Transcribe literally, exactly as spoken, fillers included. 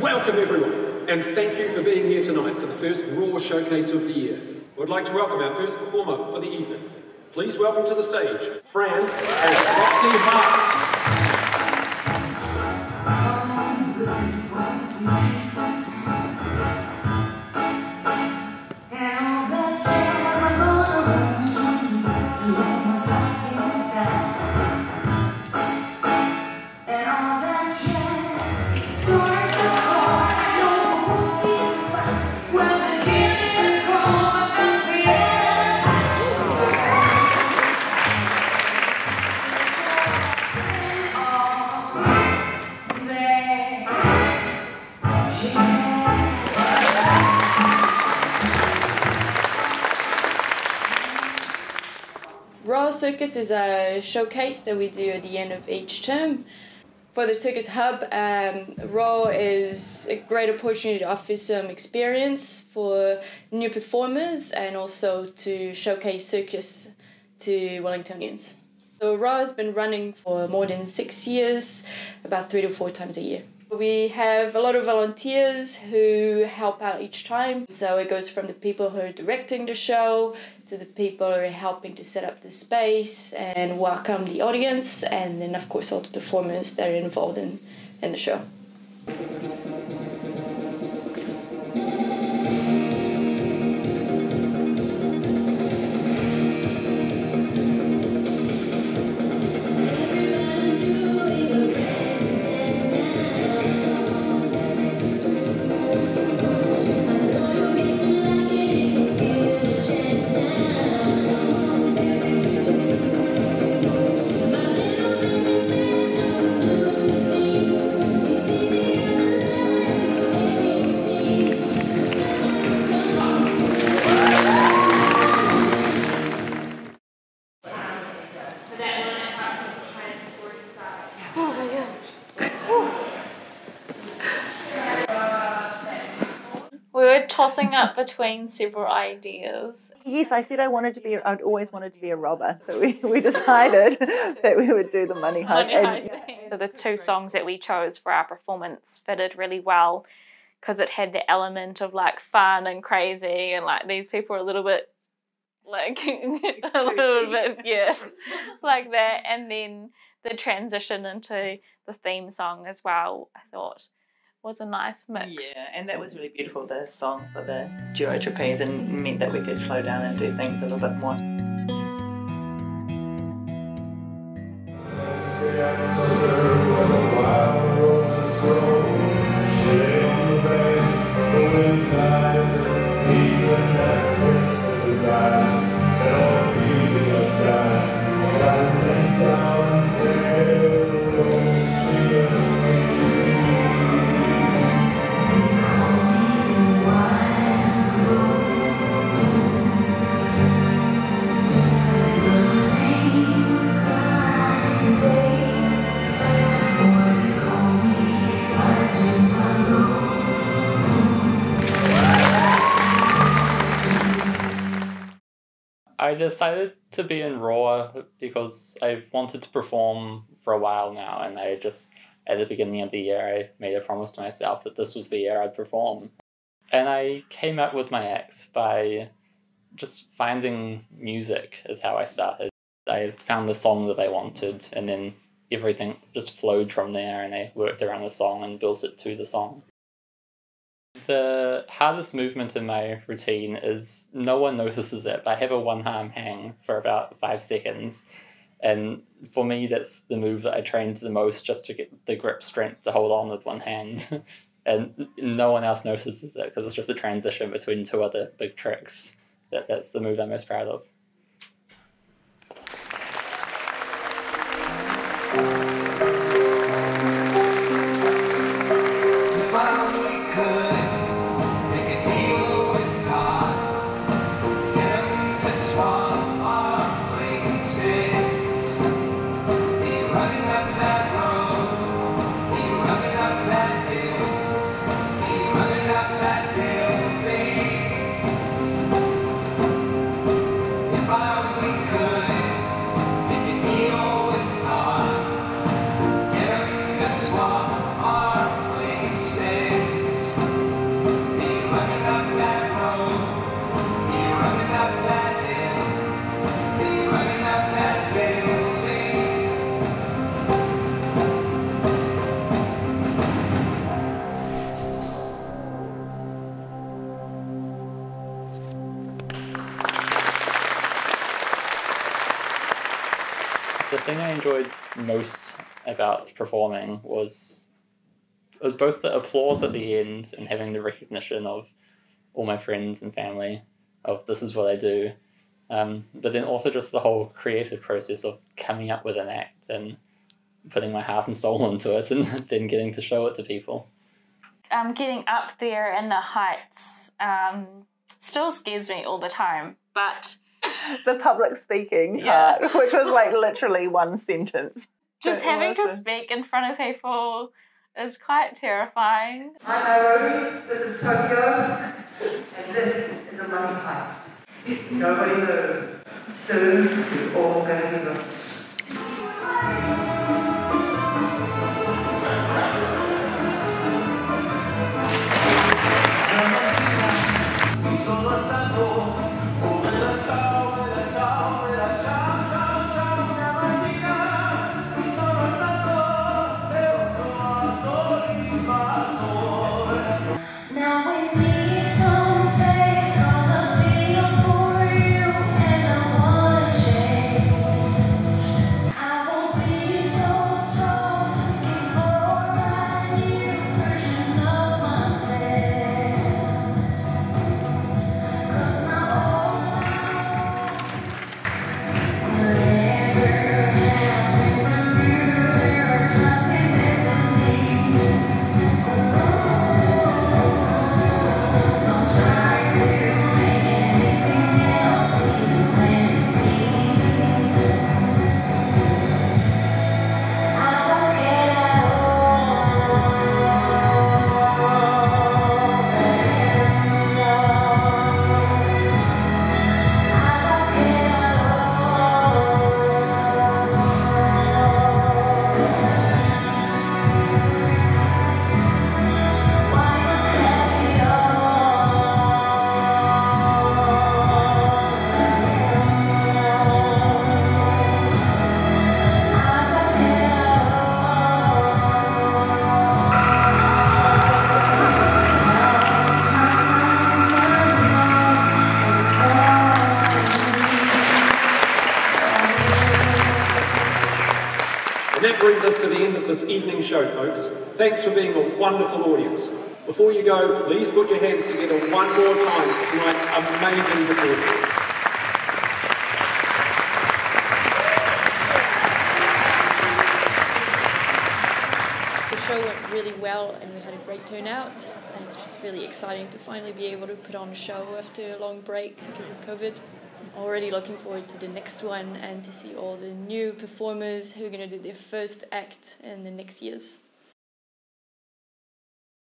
Welcome everyone, and thank you for being here tonight for the first RAW Showcase of the year. I would like to welcome our first performer for the evening. Please welcome to the stage, Fran and Roxy Hart. RAW Circus is a showcase that we do at the end of each term. For the Circus Hub, um, RAW is a great opportunity to offer some experience for new performers and also to showcase circus to Wellingtonians. So RAW has been running for more than six years, about three to four times a year. We have a lot of volunteers who help out each time. So it goes from the people who are directing the show to the people who are helping to set up the space and welcome the audience, and then of course all the performers that are involved in, in the show. Tossing up between several ideas. Yes, I said I wanted to be, I'd always wanted to be a robber, so we, we decided that we would do the money heist. Money heist and, so the two songs that we chose for our performance fitted really well because it had the element of like fun and crazy, and like these people are a little bit like, a little bit, yeah, like that. And then the transition into the theme song as well, I thought, was a nice mix. Yeah, and that was really beautiful, the song for the duo trapeze, and meant that we could slow down and do things a little bit more. I decided to be in RAW because I've wanted to perform for a while now, and I just, at the beginning of the year, I made a promise to myself that this was the year I'd perform. And I came up with my act by just finding music is how I started. I found the song that I wanted, and then everything just flowed from there, and I worked around the song and built it to the song. The hardest movement in my routine is, no one notices it, but I have a one-arm hang for about five seconds. And for me, that's the move that I trained the most, just to get the grip strength to hold on with one hand. And no one else notices it because it's just a transition between two other big tricks. That, that's the move I'm most proud of. Swap our places. enjoyed most about performing was was both the applause at the end and having the recognition of all my friends and family of this is what I do, um, but then also just the whole creative process of coming up with an act and putting my heart and soul into it and then getting to show it to people. Um, getting up there in the heights um, still scares me all the time, but... the public speaking yeah. part, which was like literally one sentence. Just Don't having to it. speak in front of people is quite terrifying. I'm Nairobi, this is Tokyo, and this is a lucky place. Nobody knew. Soon it's all going to be good. Show, folks. Thanks for being a wonderful audience. Before you go, please put your hands together one more time for tonight's amazing performance. The show went really well and we had a great turnout, and it's just really exciting to finally be able to put on a show after a long break because of COVID. Already looking forward to the next one and to see all the new performers who are going to do their first act in the next years.